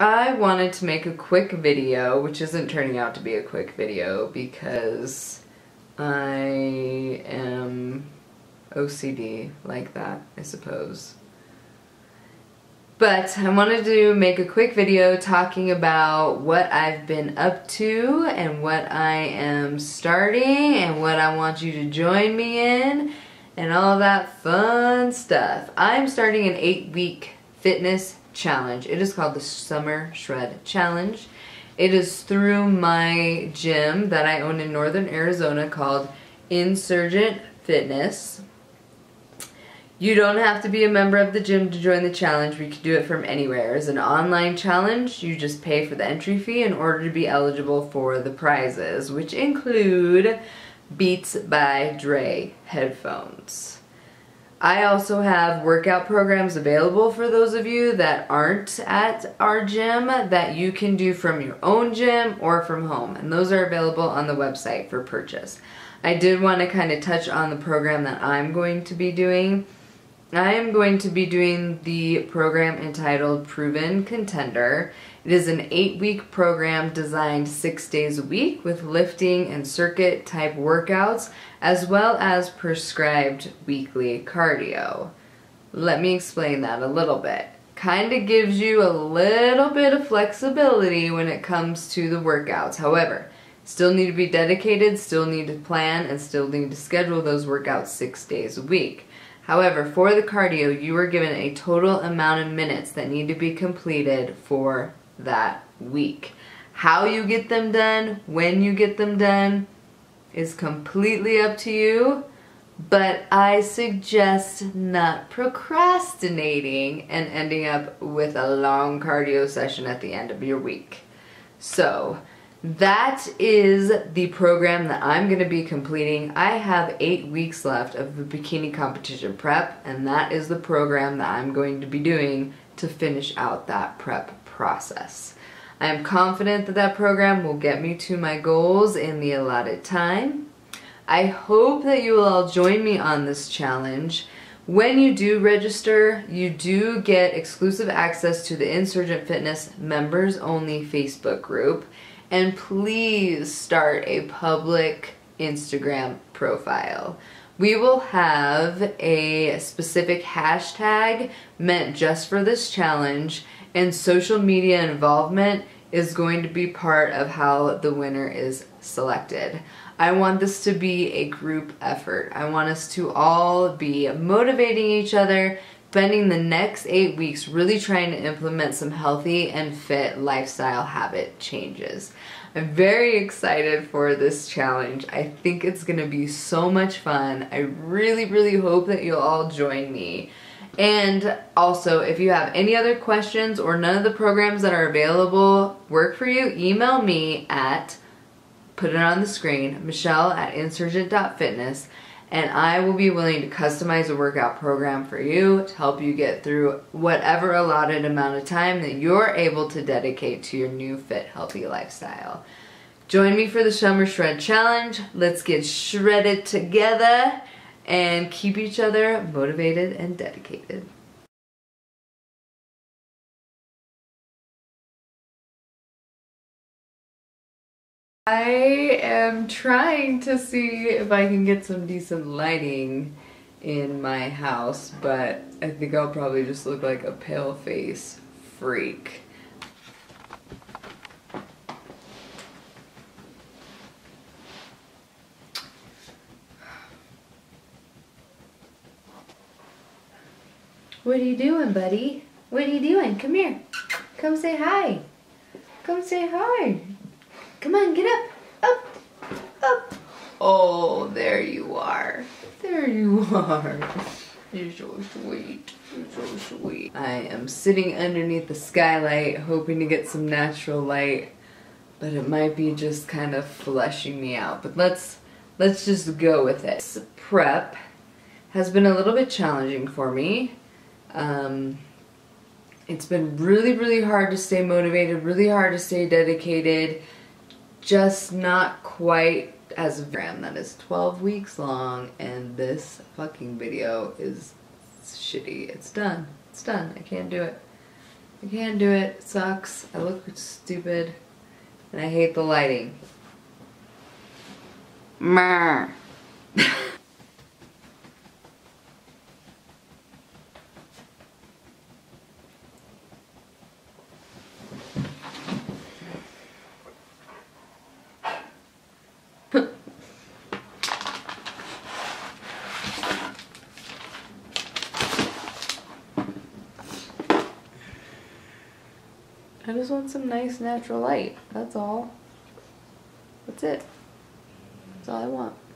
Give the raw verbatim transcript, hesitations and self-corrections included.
I wanted to make a quick video, which isn't turning out to be a quick video because I am O C D like that, I suppose. But I wanted to make a quick video talking about what I've been up to and what I am starting and what I want you to join me in and all that fun stuff. I'm starting an eight week fitness challenge. It is called the Summer Shred Challenge. It is through my gym that I own in Northern Arizona called Insurgent Fitness. You don't have to be a member of the gym to join the challenge. We can do it from anywhere. It's an online challenge. You just pay for the entry fee in order to be eligible for the prizes, which include Beats by Dre headphones. I also have workout programs available for those of you that aren't at our gym that you can do from your own gym or from home, and those are available on the website for purchase. I did want to kind of touch on the program that I'm going to be doing. I am going to be doing the program entitled Proven Contender. It is an eight week program designed six days a week with lifting and circuit type workouts as well as prescribed weekly cardio. Let me explain that a little bit. Kind of gives you a little bit of flexibility when it comes to the workouts. However, still need to be dedicated, still need to plan, and still need to schedule those workouts six days a week. However, for the cardio, you are given a total amount of minutes that need to be completed for that week. How you get them done, when you get them done, is completely up to you, but I suggest not procrastinating and ending up with a long cardio session at the end of your week. So that is the program that I'm going to be completing. I have eight weeks left of the bikini competition prep, and that is the program that I'm going to be doing to finish out that prep process. I am confident that that program will get me to my goals in the allotted time. I hope that you will all join me on this challenge. When you do register, you do get exclusive access to the Insurgent Fitness members only Facebook group. And please start a public Instagram profile. We will have a specific hashtag meant just for this challenge, and social media involvement is going to be part of how the winner is selected. I want this to be a group effort. I want us to all be motivating each other, spending the next eight weeks really trying to implement some healthy and fit lifestyle habit changes. I'm very excited for this challenge. I think it's going to be so much fun. I really, really hope that you'll all join me. And also, if you have any other questions or none of the programs that are available work for you, email me at, put it on the screen, Michelle at insurgent dot fitness. And I will be willing to customize a workout program for you to help you get through whatever allotted amount of time that you're able to dedicate to your new fit, healthy lifestyle. Join me for the Summer Shred Challenge. Let's get shredded together and keep each other motivated and dedicated. I am trying to see if I can get some decent lighting in my house, but I think I'll probably just look like a pale face freak. What are you doing, buddy? What are you doing? Come here. Come say hi. Come say hi. Come on, get up, up, up. Oh, there you are. There you are. You're so sweet. You're so sweet. I am sitting underneath the skylight, hoping to get some natural light, but it might be just kind of flushing me out. But let's let's just go with it. This prep has been a little bit challenging for me. Um, it's been really, really hard to stay motivated. Really hard to stay dedicated. Just not quite as a program that is twelve weeks long, and this fucking video is shitty. It's done. It's done. I can't do it. I can't do it. It sucks. I look stupid. And I hate the lighting. Murr. I just want some nice natural light. That's all. That's it. That's all I want.